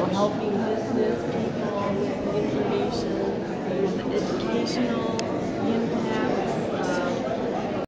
helping business people.